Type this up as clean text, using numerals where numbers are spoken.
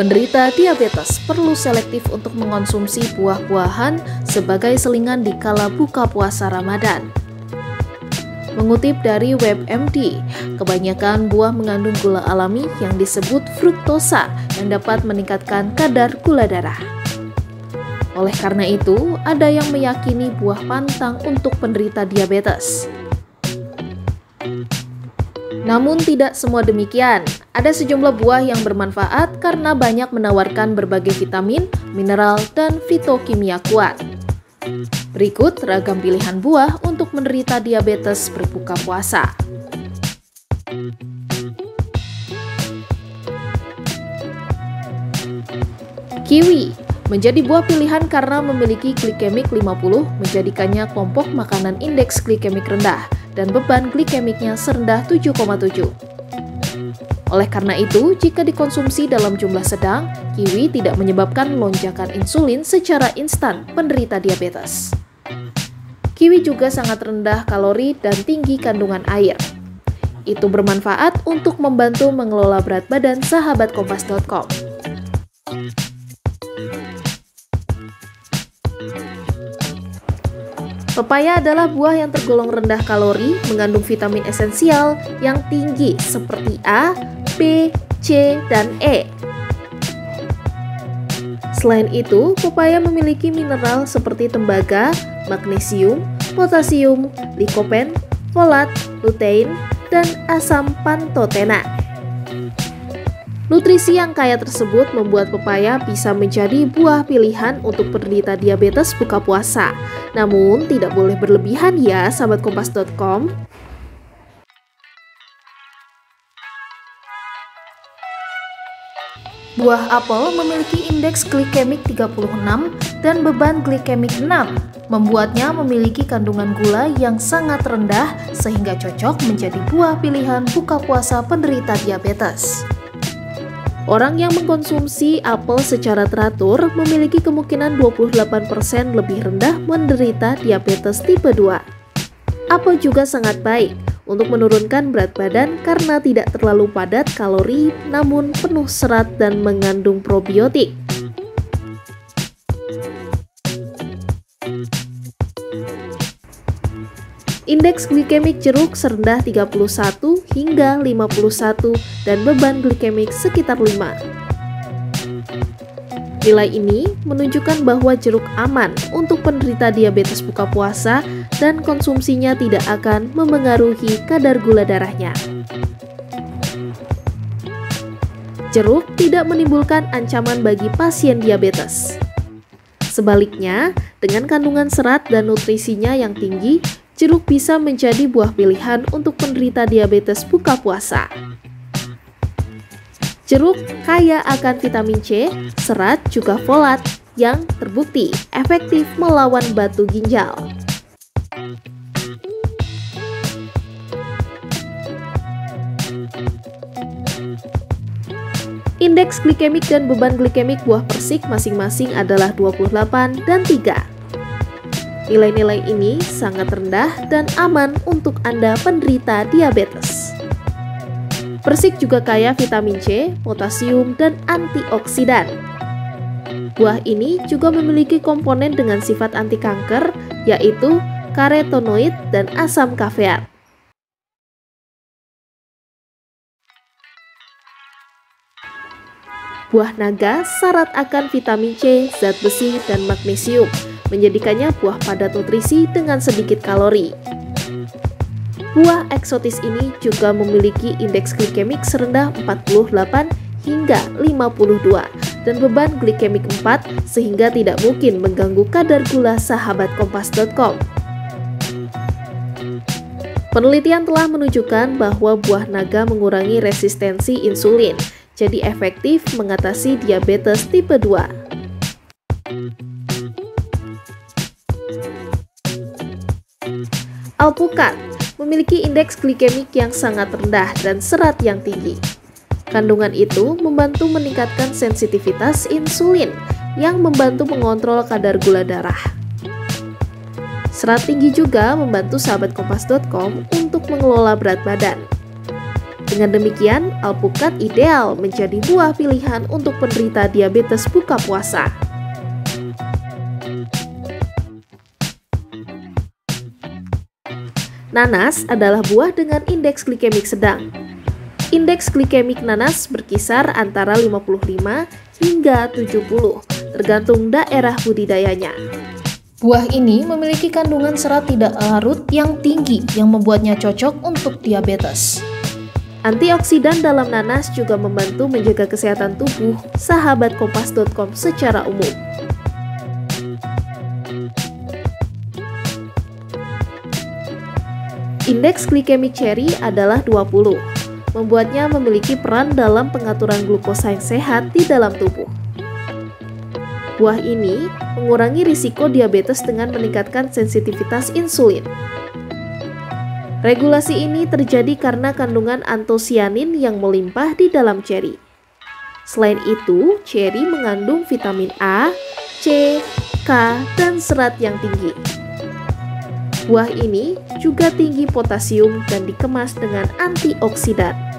Penderita diabetes perlu selektif untuk mengonsumsi buah-buahan sebagai selingan di kala buka puasa Ramadan. Mengutip dari WebMD, kebanyakan buah mengandung gula alami yang disebut fruktosa yang dapat meningkatkan kadar gula darah. Oleh karena itu, ada yang meyakini buah pantang untuk penderita diabetes. Namun tidak semua demikian, ada sejumlah buah yang bermanfaat karena banyak menawarkan berbagai vitamin, mineral, dan fitokimia kuat. Berikut ragam pilihan buah untuk menderita diabetes berbuka puasa. Kiwi menjadi buah pilihan karena memiliki glikemik 50, menjadikannya kelompok makanan indeks glikemik rendah, dan beban glikemiknya serendah 7,7. Oleh karena itu, jika dikonsumsi dalam jumlah sedang, kiwi tidak menyebabkan lonjakan insulin secara instan penderita diabetes. Kiwi juga sangat rendah kalori dan tinggi kandungan air. Itu bermanfaat untuk membantu mengelola berat badan sahabat Kompas.com. Pepaya adalah buah yang tergolong rendah kalori, mengandung vitamin esensial yang tinggi seperti A, B, C, dan E. Selain itu, pepaya memiliki mineral seperti tembaga, magnesium, potasium, likopen, folat, lutein, dan asam pantotena. Nutrisi yang kaya tersebut membuat pepaya bisa menjadi buah pilihan untuk penderita diabetes buka puasa. Namun, tidak boleh berlebihan ya, sahabat Kompas.com. Buah apel memiliki indeks glikemik 36 dan beban glikemik 6, membuatnya memiliki kandungan gula yang sangat rendah sehingga cocok menjadi buah pilihan buka puasa penderita diabetes. Orang yang mengkonsumsi apel secara teratur memiliki kemungkinan 28% lebih rendah menderita diabetes tipe 2. Apel juga sangat baik untuk menurunkan berat badan karena tidak terlalu padat kalori namun penuh serat dan mengandung probiotik. Indeks glikemik jeruk serendah 31 hingga 51 dan beban glikemik sekitar 5. Nilai ini menunjukkan bahwa jeruk aman untuk penderita diabetes buka puasa dan konsumsinya tidak akan memengaruhi kadar gula darahnya. Jeruk tidak menimbulkan ancaman bagi pasien diabetes. Sebaliknya, dengan kandungan serat dan nutrisinya yang tinggi, jeruk bisa menjadi buah pilihan untuk penderita diabetes buka puasa. Jeruk kaya akan vitamin C, serat juga folat yang terbukti efektif melawan batu ginjal. Indeks glikemik dan beban glikemik buah persik masing-masing adalah 28 dan 3. Nilai-nilai ini sangat rendah dan aman untuk Anda penderita diabetes. Persik juga kaya vitamin C, potasium, dan antioksidan. Buah ini juga memiliki komponen dengan sifat anti kanker, yaitu karotenoid dan asam kafein. Buah naga syarat akan vitamin C, zat besi, dan magnesium, menjadikannya buah padat nutrisi dengan sedikit kalori. Buah eksotis ini juga memiliki indeks glikemik serendah 48 hingga 52 dan beban glikemik 4 sehingga tidak mungkin mengganggu kadar gula sahabat Kompas.com. Penelitian telah menunjukkan bahwa buah naga mengurangi resistensi insulin, jadi efektif mengatasi diabetes tipe 2. Alpukat memiliki indeks glikemik yang sangat rendah dan serat yang tinggi. Kandungan itu membantu meningkatkan sensitivitas insulin yang membantu mengontrol kadar gula darah. Serat tinggi juga membantu sahabat Kompas.com untuk mengelola berat badan. Dengan demikian, alpukat ideal menjadi buah pilihan untuk penderita diabetes buka puasa. Nanas adalah buah dengan indeks glikemik sedang. Indeks glikemik nanas berkisar antara 55 hingga 70, tergantung daerah budidayanya. Buah ini memiliki kandungan serat tidak larut yang tinggi yang membuatnya cocok untuk diabetes. Antioksidan dalam nanas juga membantu menjaga kesehatan tubuh, sahabat Kompas.com secara umum. Indeks glikemik ceri adalah 20, membuatnya memiliki peran dalam pengaturan glukosa yang sehat di dalam tubuh. Buah ini mengurangi risiko diabetes dengan meningkatkan sensitivitas insulin. Regulasi ini terjadi karena kandungan antosianin yang melimpah di dalam ceri. Selain itu, ceri mengandung vitamin A, C, K, dan serat yang tinggi. Buah ini juga tinggi potasium dan dikemas dengan antioksidan.